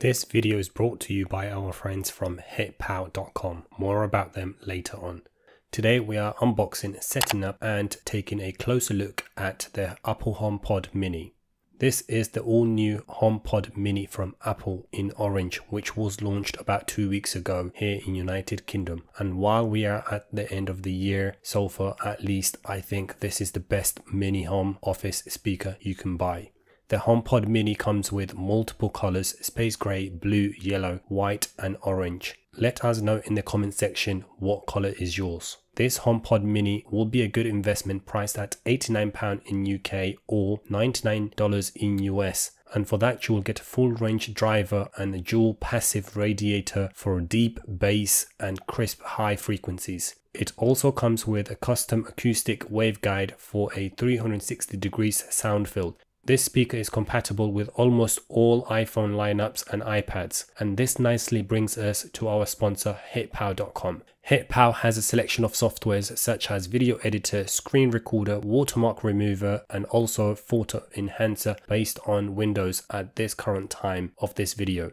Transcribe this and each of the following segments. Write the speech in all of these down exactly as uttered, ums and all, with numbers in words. This video is brought to you by our friends from hit paw dot com. More about them later on. Today we are unboxing, setting up and taking a closer look at the Apple HomePod mini. This is the all new HomePod mini from Apple in orange, which was launched about two weeks ago here in United Kingdom. And while we are at the end of the year, so far at least, I think this is the best mini home office speaker you can buy. The HomePod mini comes with multiple colors, space grey, blue, yellow, white and orange. Let us know in the comment section what color is yours. This HomePod mini will be a good investment, priced at eighty-nine pounds in U K or ninety-nine dollars in U S. And for that you will get a full range driver and a dual passive radiator for deep bass and crisp high frequencies. It also comes with a custom acoustic waveguide for a three hundred sixty degrees sound field. This speaker is compatible with almost all iPhone lineups and iPads, and this nicely brings us to our sponsor hit paw dot com. HitPaw has a selection of softwares such as video editor, screen recorder, watermark remover and also photo enhancer based on Windows at this current time of this video.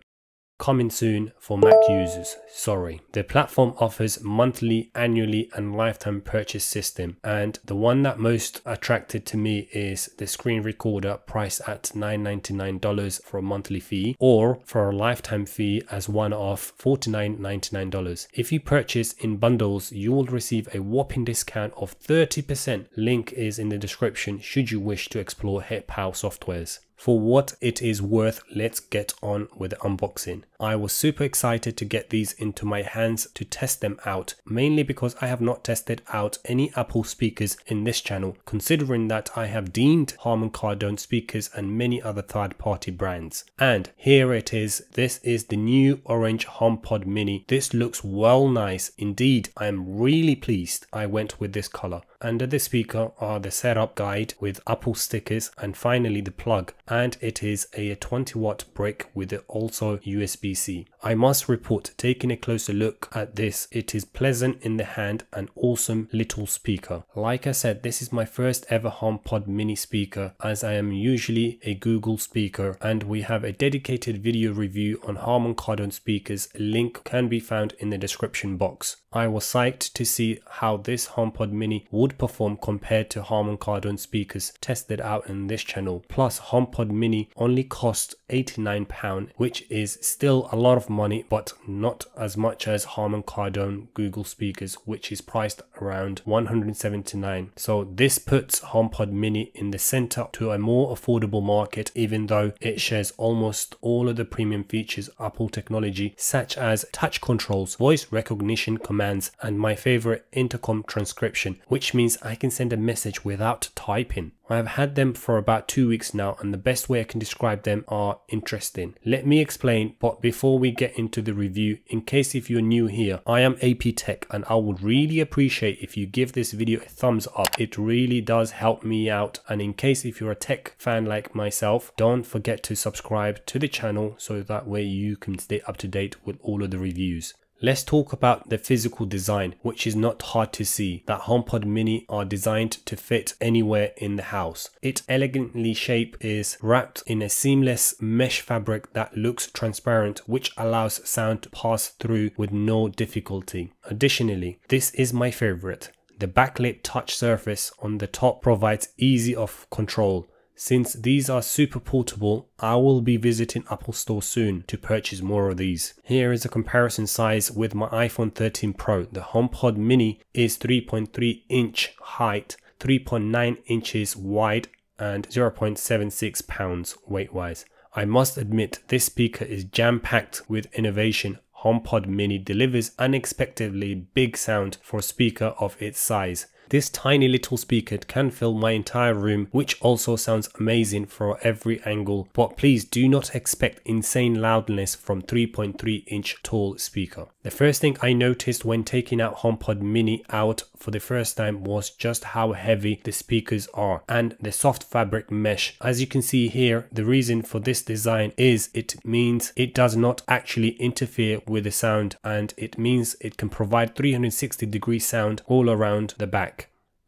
Coming soon for Mac users, sorry. The platform offers monthly, annually and lifetime purchase system, and the one that most attracted to me is the screen recorder, priced at nine ninety-nine dollars for a monthly fee, or for a lifetime fee as one-off forty-nine ninety-nine dollars. If you purchase in bundles you will receive a whopping discount of thirty percent. Link is in the description should you wish to explore HitPaw softwares. For what it is worth, let's get on with the unboxing. I was super excited to get these into my hands to test them out, mainly because I have not tested out any Apple speakers in this channel, considering that I have deemed Harman Kardon speakers and many other third-party brands. And here it is. This is the new orange HomePod mini. This looks well nice indeed. I am really pleased I went with this color. Under the speaker are the setup guide with Apple stickers and finally the plug, and it is a twenty watt brick with also U S B C. I must report, taking a closer look at this, it is pleasant in the hand and awesome little speaker. Like I said, this is my first ever HomePod mini speaker, as I am usually a Google speaker, and we have a dedicated video review on Harman Kardon speakers. Link can be found in the description box. I was psyched to see how this HomePod mini would perform compared to Harman Kardon speakers tested out in this channel. Plus, HomePod mini only costs eighty-nine pounds, which is still a lot of money, but not as much as Harman Kardon Google speakers, which is priced around one hundred seventy-nine pounds. So this puts HomePod mini in the center to a more affordable market, even though it shares almost all of the premium features Apple technology, such as touch controls, voice recognition commands, and my favorite, intercom transcription, which means I can send a message without typing. I have had them for about two weeks now, and the best way I can describe them are interesting. Let me explain, but before we get into the review, in case if you're new here, I am A P Tech, and I would really appreciate if you give this video a thumbs up. It really does help me out, and in case if you're a tech fan like myself, don't forget to subscribe to the channel so that way you can stay up to date with all of the reviews. Let's talk about the physical design, which is not hard to see that HomePod mini are designed to fit anywhere in the house. Its elegantly shape is wrapped in a seamless mesh fabric that looks transparent, which allows sound to pass through with no difficulty. Additionally, this is my favorite. The backlit touch surface on the top provides ease of control. Since these are super portable, I will be visiting Apple Store soon to purchase more of these. Here is a comparison size with my iPhone thirteen Pro. The HomePod mini is three point three inch height, three point nine inches wide and zero point seven six pounds weight wise. I must admit, this speaker is jam-packed with innovation. HomePod mini delivers unexpectedly big sound for a speaker of its size. This tiny little speaker can fill my entire room, which also sounds amazing for every angle, but please do not expect insane loudness from three point three inch tall speaker. The first thing I noticed when taking out HomePod mini out for the first time was just how heavy the speakers are, and the soft fabric mesh. As you can see here, the reason for this design is it means it does not actually interfere with the sound, and it means it can provide three hundred sixty degree sound all around the back.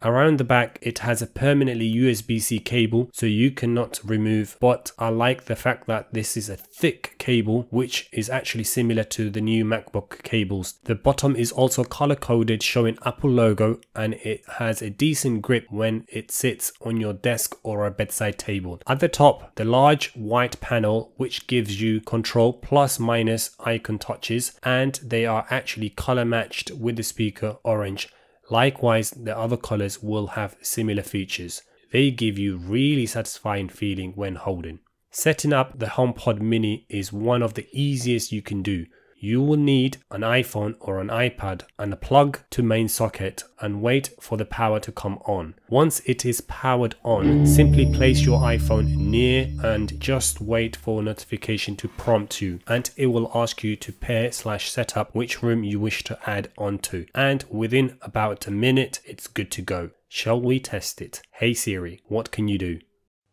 Around the back, it has a permanently U S B C cable, so you cannot remove, but I like the fact that this is a thick cable, which is actually similar to the new MacBook cables. The bottom is also color-coded, showing Apple logo, and it has a decent grip when it sits on your desk or a bedside table. At the top, the large white panel, which gives you control plus minus icon touches, and they are actually color matched with the speaker orange. Likewise, the other colors will have similar features. They give you really satisfying feeling when holding. Setting up the HomePod mini is one of the easiest you can do. You will need an iPhone or an iPad and a plug to main socket and wait for the power to come on. Once it is powered on, simply place your iPhone near and just wait for a notification to prompt you, and it will ask you to pair slash set up which room you wish to add onto. And within about a minute, it's good to go. Shall we test it? Hey Siri, what can you do?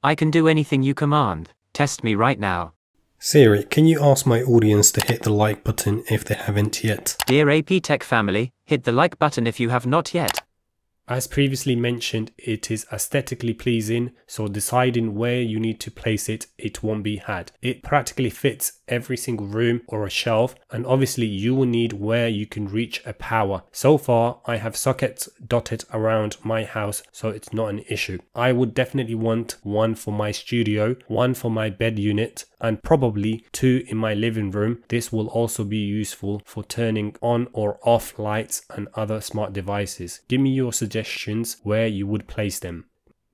I can do anything you command. Test me right now. Siri, can you ask my audience to hit the like button if they haven't yet? Dear A P Tech family, hit the like button if you have not yet. As previously mentioned, it is aesthetically pleasing, so deciding where you need to place it, it won't be had. It practically fits every single room or a shelf, and obviously you will need where you can reach a power. So far, I have sockets dotted around my house, so it's not an issue. I would definitely want one for my studio, one for my bed unit, and probably two in my living room. This will also be useful for turning on or off lights and other smart devices. Give me your suggestions where you would place them.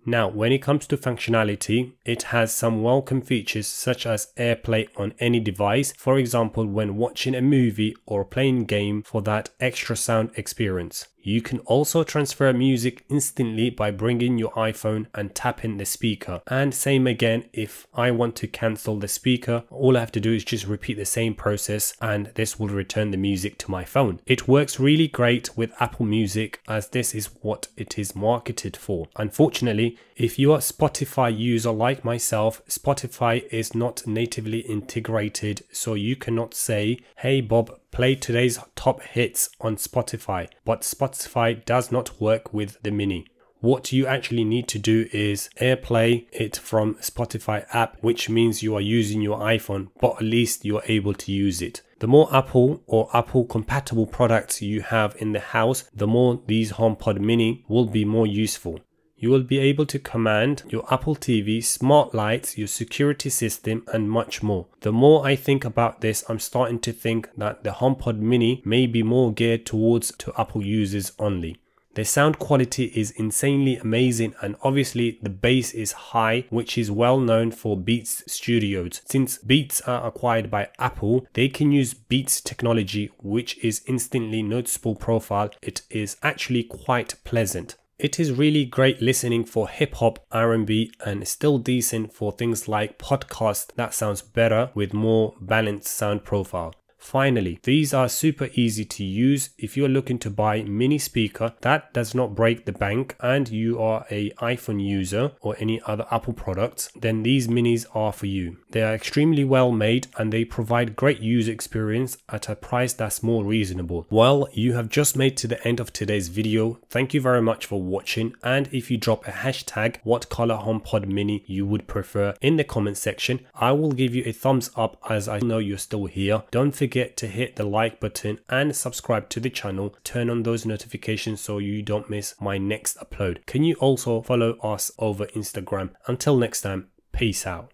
Now, when it comes to functionality, it has some welcome features such as AirPlay on any device, for example when watching a movie or playing a game, for that extra sound experience. You can also transfer music instantly by bringing your iPhone and tapping the speaker. And same again, if I want to cancel the speaker, all I have to do is just repeat the same process and this will return the music to my phone. It works really great with Apple Music, as this is what it is marketed for. Unfortunately, if you are a Spotify user like myself, Spotify is not natively integrated, so you cannot say, hey Bob, play today's top hits on Spotify, but Spotify does not work with the mini. What you actually need to do is AirPlay it from Spotify app, which means you are using your iPhone, but at least you're able to use it. The more Apple or Apple compatible products you have in the house, the more these HomePod mini will be more useful. You will be able to command your Apple T V, smart lights, your security system, and much more. The more I think about this, I'm starting to think that the HomePod mini may be more geared towards to Apple users only. The sound quality is insanely amazing, and obviously the bass is high, which is well known for Beats studios. Since Beats are acquired by Apple, they can use Beats technology, which is instantly noticeable profile. It is actually quite pleasant. It is really great listening for hip hop, R and B, and still decent for things like podcasts. That sounds better with more balanced sound profile. Finally, these are super easy to use. If you're looking to buy mini speaker that does not break the bank and you are an iPhone user or any other Apple products, then these minis are for you. They are extremely well made and they provide great user experience at a price that's more reasonable. Well, you have just made to the end of today's video. Thank you very much for watching, and if you drop a hashtag what color HomePod mini you would prefer in the comment section, I will give you a thumbs up as I know you're still here. Don't forget Forget to hit the like button and subscribe to the channel. Turn on those notifications so you don't miss my next upload. Can you also follow us over Instagram? Until next time, peace out.